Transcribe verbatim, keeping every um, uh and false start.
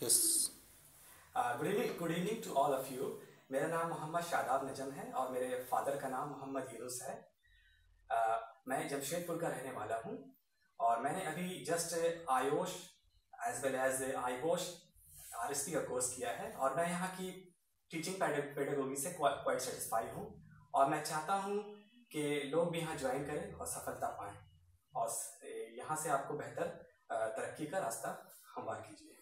Yes. Uh, good evening, good evening to all of you. मेरा नाम मोहम्मद शादाब नजम है और मेरे फादर का नाम मोहम्मद यूनुस है. uh, मैं जमशेदपुर का रहने वाला हूँ और मैंने अभी just IOSH as well as आईबोश R S P का कोर्स किया है और मैं यहाँ की टीचिंग पेडागोगी से क्वाइट सेटिस्फाई हूँ और मैं चाहता हूँ कि लोग भी यहाँ ज्वाइन करें और सफलता पाएँ और यहाँ से आपको बेहतर तरक्की का रास्ता हमवार कीजिए.